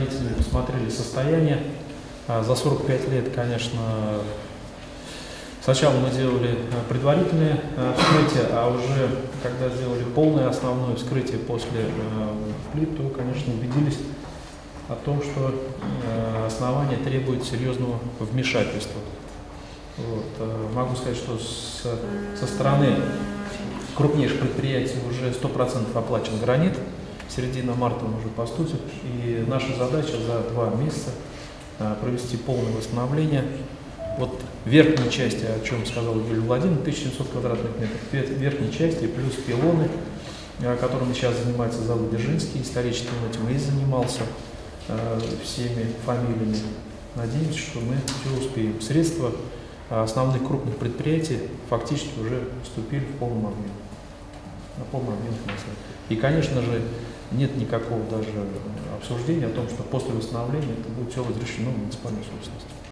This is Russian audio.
строителей посмотрели состояние. За 45 лет, конечно, сначала мы делали предварительные вскрытия, а уже когда сделали полное основное вскрытие после плит, то, конечно, убедились о том, что основание требует серьезного вмешательства. Вот. Могу сказать, что со стороны крупнейших предприятий уже 100% оплачен гранит, середина марта он уже поступит, и наша задача за 2 месяца провести полное восстановление. Вот верхней части, о чем сказал Игорь Владимирович, 1700 квадратных метров, верхней части плюс пилоны, которым сейчас занимается завод Держинский, историческим этим и занимался всеми фамилиями. Надеемся, что мы все успеем. Средства основных крупных предприятий фактически уже вступили в полном объеме. На полном объеме финансирования. И, конечно же, нет никакого даже обсуждения о том, что после восстановления это будет все возвращено в муниципальную собственность.